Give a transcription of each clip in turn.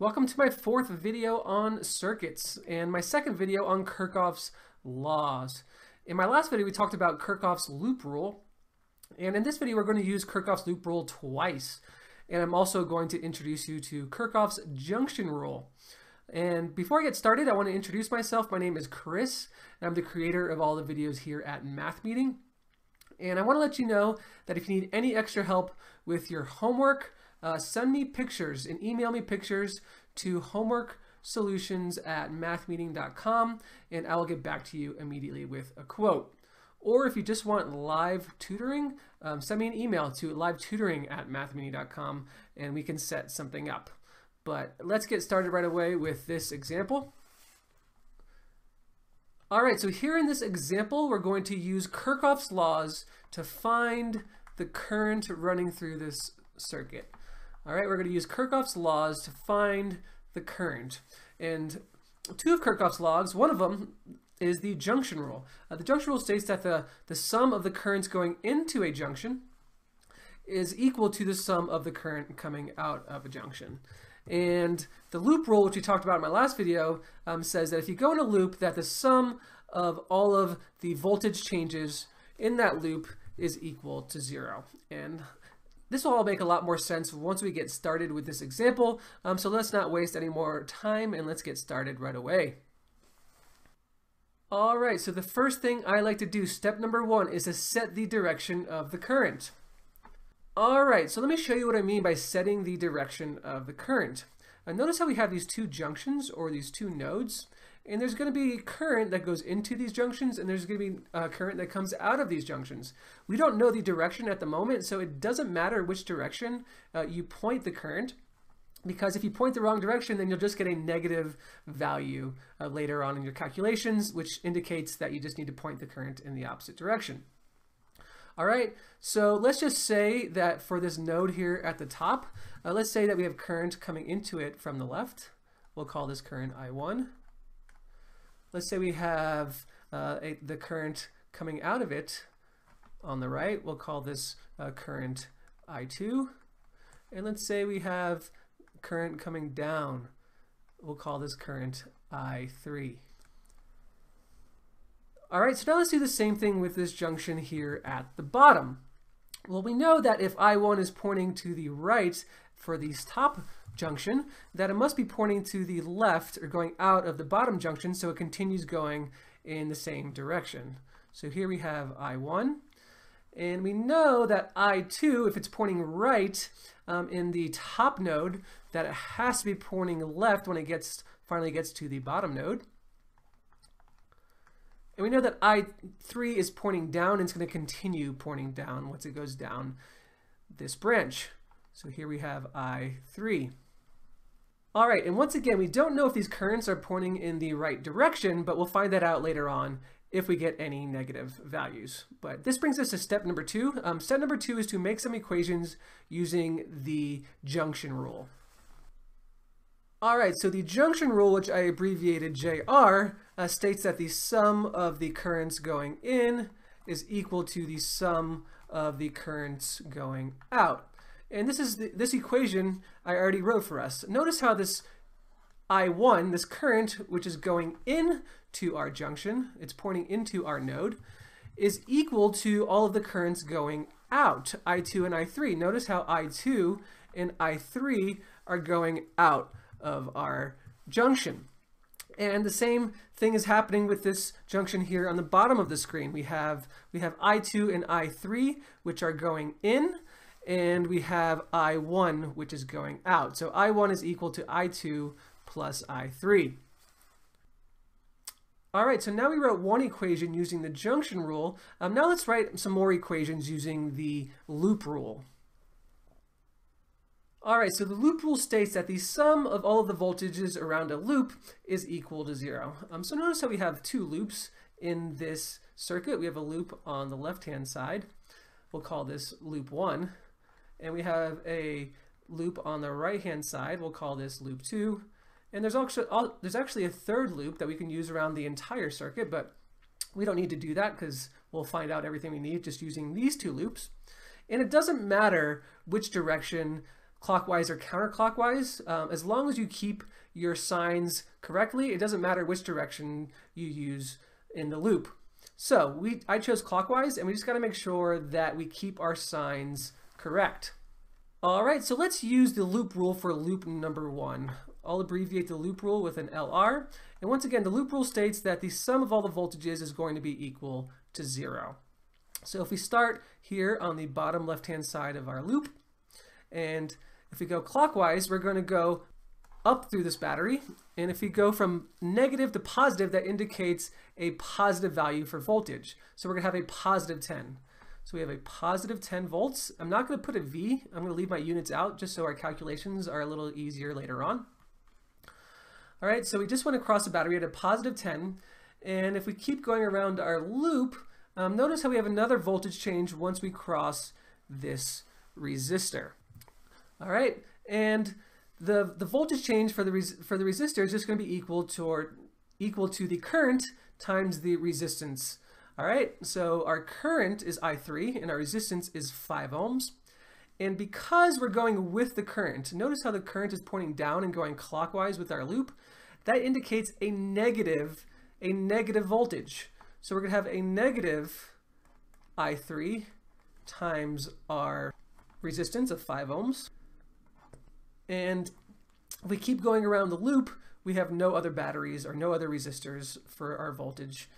Welcome to my fourth video on circuits and my second video on Kirchhoff's laws. In my last video we talked about Kirchhoff's loop rule, and in this video we're going to use Kirchhoff's loop rule twice, and I'm also going to introduce you to Kirchhoff's junction rule. And before I get started, I want to introduce myself. My name is Chris, and I'm the creator of all the videos here at Math Meeting. And I want to let you know that if you need any extra help with your homework, send me pictures and email me pictures to homeworksolutions@mathmeeting.com, and I will get back to you immediately with a quote. Or if you just want live tutoring, send me an email to livetutoring@mathmeeting.com, and we can set something up. But let's get started right away with this example. All right, so here in this example, we're going to use Kirchhoff's laws to find the current running through this circuit. All right, we're going to use Kirchhoff's laws to find the current. And two of Kirchhoff's laws, one of them is the junction rule. The junction rule states that the sum of the currents going into a junction is equal to the sum of the current coming out of a junction. And the loop rule, which we talked about in my last video, says that if you go in a loop, that the sum of all of the voltage changes in that loop is equal to 0. And this will all make a lot more sense once we get started with this example. So let's not waste any more time, and let's get started right away. All right, so the first thing I like to do, step number one, is to set the direction of the current. All right, so let me show you what I mean by setting the direction of the current. Now notice how we have these two junctions, or these two nodes, and there's going to be current that goes into these junctions, and there's going to be current that comes out of these junctions. We don't know the direction at the moment, so it doesn't matter which direction you point the current, because if you point the wrong direction, then you'll just get a negative value later on in your calculations, which indicates that you just need to point the current in the opposite direction. All right, so let's just say that for this node here at the top, let's say that we have current coming into it from the left. We'll call this current I1. Let's say we have the current coming out of it on the right. We'll call this current I2. And let's say we have current coming down. We'll call this current I3. All right, so now let's do the same thing with this junction here at the bottom. Well, we know that if I1 is pointing to the right for the top junction, that it must be pointing to the left, or going out of the bottom junction, so it continues going in the same direction. So here we have I1, and we know that I2, if it's pointing right in the top node, that it has to be pointing left when it finally gets to the bottom node. And we know that I3 is pointing down, and it's going to continue pointing down once it goes down this branch. So here we have I3. All right, and once again, we don't know if these currents are pointing in the right direction, but we'll find that out later on if we get any negative values. But this brings us to step number two. Step number two is to make some equations using the junction rule. All right, so the junction rule, which I abbreviated JR, states that the sum of the currents going in is equal to the sum of the currents going out. And this is this equation I already wrote for us. Notice how this I1, this current, which is going into our junction, it's pointing into our node, is equal to all of the currents going out, I2 and I3. Notice how I2 and I3 are going out of our junction. And the same thing is happening with this junction here on the bottom of the screen. We have I2 and I3, which are going in, and we have I1, which is going out. So I1 is equal to I2 plus I3. All right, so now we wrote one equation using the junction rule. Now let's write some more equations using the loop rule. All right, so the loop rule states that the sum of all of the voltages around a loop is equal to 0. So notice how we have two loops in this circuit. We have a loop on the left-hand side. We'll call this loop 1. And we have a loop on the right-hand side. We'll call this loop 2. And there's actually a third loop that we can use around the entire circuit, but we don't need to do that because we'll find out everything we need just using these two loops. And it doesn't matter which direction clockwise or counterclockwise. As long as you keep your signs correctly, it doesn't matter which direction you use in the loop. So I chose clockwise, and we just got to make sure that we keep our signs correct. All right, so let's use the loop rule for loop number 1. I'll abbreviate the loop rule with an LR. And once again, the loop rule states that the sum of all the voltages is going to be equal to 0. So if we start here on the bottom left-hand side of our loop, and if we go clockwise, we're going to go up through this battery. And if we go from negative to positive, that indicates a positive value for voltage. So we're going to have a positive 10. So we have a positive 10 volts. I'm not going to put a V. I'm going to leave my units out just so our calculations are a little easier later on. All right, so we just went across the battery at a positive 10. And if we keep going around our loop, notice how we have another voltage change once we cross this resistor. All right, and the voltage change for the resistor is just going to be equal to the current times the resistance. All right, so our current is I3 and our resistance is 5 ohms. And because we're going with the current, notice how the current is pointing down and going clockwise with our loop. That indicates a negative voltage. So we're going to have a negative I3 times our resistance of 5 ohms. And if we keep going around the loop, we have no other batteries or no other resistors for our voltage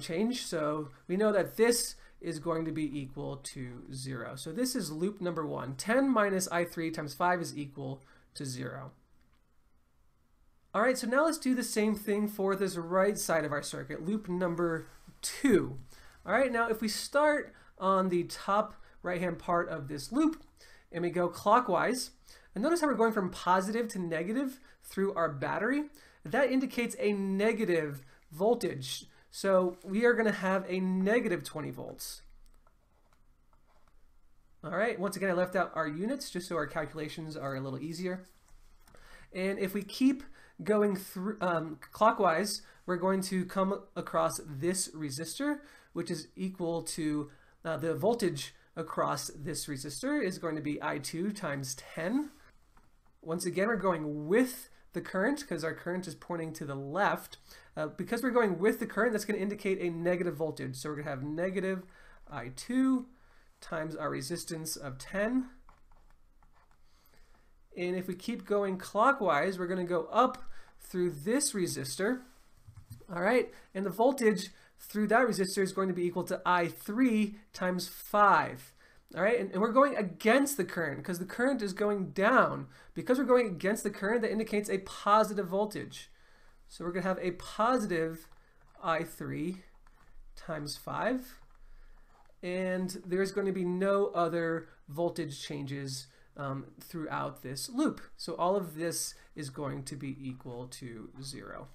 change. So we know that this is going to be equal to 0. So this is loop number 1. 10 minus I3 times 5 is equal to 0. All right, so now let's do the same thing for this right side of our circuit, loop number 2. All right, now if we start on the top right-hand part of this loop and we go clockwise, and notice how we're going from positive to negative through our battery. That indicates a negative voltage. So we are going to have a negative 20 volts. All right, once again, I left out our units just so our calculations are a little easier. And if we keep going through clockwise, we're going to come across this resistor, which is equal to the voltage across this resistor is going to be I2 times 10. Once again, we're going with the current because our current is pointing to the left. Because we're going with the current, that's going to indicate a negative voltage. So we're going to have negative I2 times our resistance of 10. And if we keep going clockwise, we're going to go up through this resistor. All right, and the voltage through that resistor is going to be equal to I3 times 5. All right, and we're going against the current because the current is going down. Because we're going against the current, that indicates a positive voltage. So we're going to have a positive I3 times 5. And there's going to be no other voltage changes throughout this loop. So all of this is going to be equal to 0.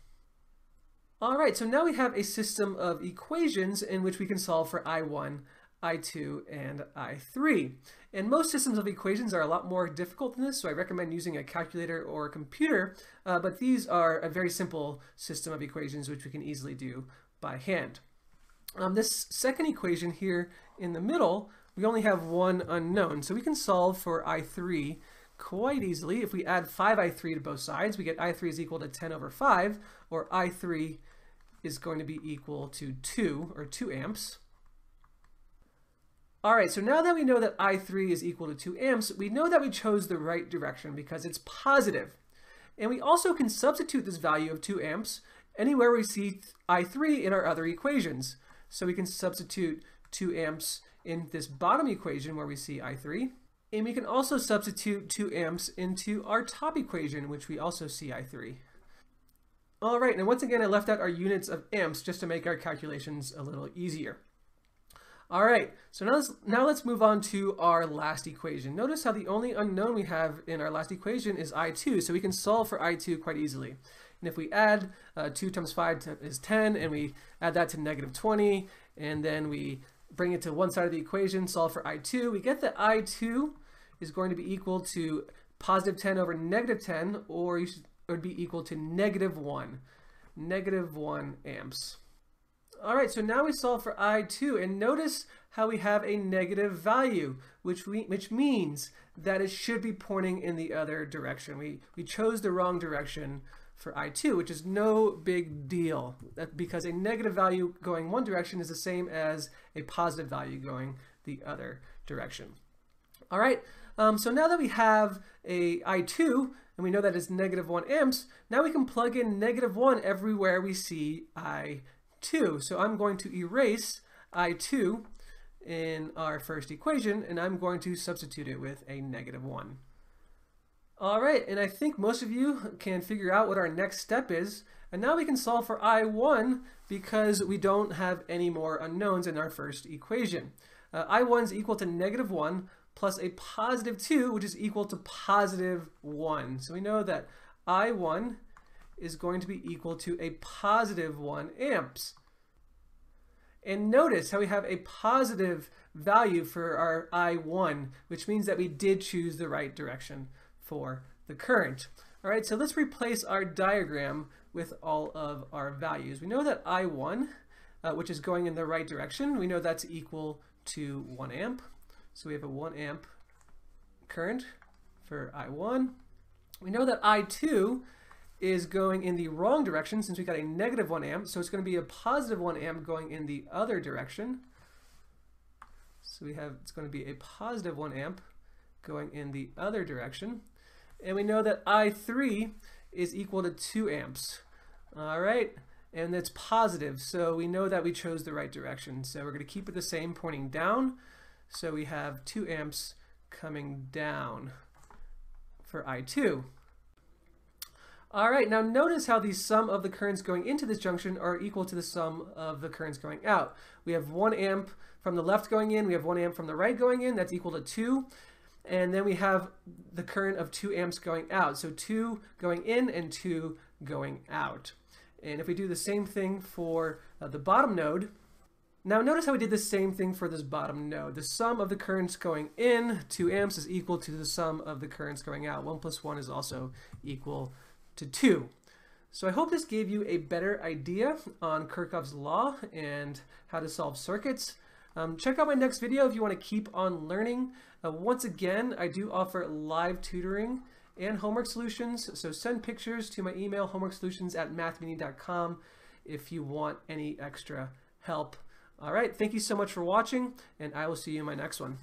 All right, so now we have a system of equations in which we can solve for I1, I2, and I3. And most systems of equations are a lot more difficult than this, so I recommend using a calculator or a computer, but these are a very simple system of equations which we can easily do by hand. This second equation here in the middle, we only have one unknown, so we can solve for I3 quite easily. If we add 5I3 to both sides, we get I3 is equal to 10 over 5, or I3 is going to be equal to 2, or 2 amps. All right, so now that we know that I3 is equal to 2 amps, we know that we chose the right direction because it's positive. And we also can substitute this value of 2 amps anywhere we see I3 in our other equations. So we can substitute 2 amps in this bottom equation where we see I3. And we can also substitute 2 amps into our top equation, which we also see I3. All right, now once again, I left out our units of amps just to make our calculations a little easier. All right, so now let's move on to our last equation. Notice how the only unknown we have in our last equation is I2, so we can solve for I2 quite easily. And if we add 2 times 5 is 10, and we add that to negative 20, and then we bring it to one side of the equation, solve for I2, we get that I2 is going to be equal to positive 10 over negative 10, or it would be equal to negative 1 amps. All right, so now we solve for I2, and notice how we have a negative value, which means that it should be pointing in the other direction. We chose the wrong direction for I2, which is no big deal, because a negative value going one direction is the same as a positive value going the other direction. All right, so now that we have a I2, and we know that it's negative 1 amps, now we can plug in negative 1 everywhere we see I2. So I'm going to erase I2 in our first equation, and I'm going to substitute it with a negative 1. All right, and I think most of you can figure out what our next step is. And now we can solve for I1 because we don't have any more unknowns in our first equation. I1 is equal to negative 1 plus a positive 2, which is equal to positive 1. So we know that I1 is going to be equal to a positive 1 amps. And notice how we have a positive value for our I1, which means that we did choose the right direction for the current. All right, so let's replace our diagram with all of our values. We know that I1, which is going in the right direction, we know that's equal to 1 amp. So we have a 1 amp current for I1. We know that I2 is going in the wrong direction since we got a negative 1 amp, so it's going to be a positive 1 amp going in the other direction. So we have, it's going to be a positive 1 amp going in the other direction. And we know that I3 is equal to 2 amps. All right, and that's positive, so we know that we chose the right direction. So we're going to keep it the same, pointing down. So we have 2 amps coming down for I2. All right, now notice how the sum of the currents going into this junction are equal to the sum of the currents going out. We have 1 amp from the left going in, we have 1 amp from the right going in, that's equal to 2. And then we have the current of 2 amps going out. So 2 going in and 2 going out. And if we do the same thing for the bottom node, now notice how we did the same thing for this bottom node. The sum of the currents going in, 2 amps, is equal to the sum of the currents going out. 1 plus 1 is also equal to 2. So I hope this gave you a better idea on Kirchhoff's law and how to solve circuits. Check out my next video if you want to keep on learning. Once again, I do offer live tutoring and homework solutions, so send pictures to my email, homeworksolutions@mathmeeting.com, if you want any extra help. All right, thank you so much for watching, and I will see you in my next one.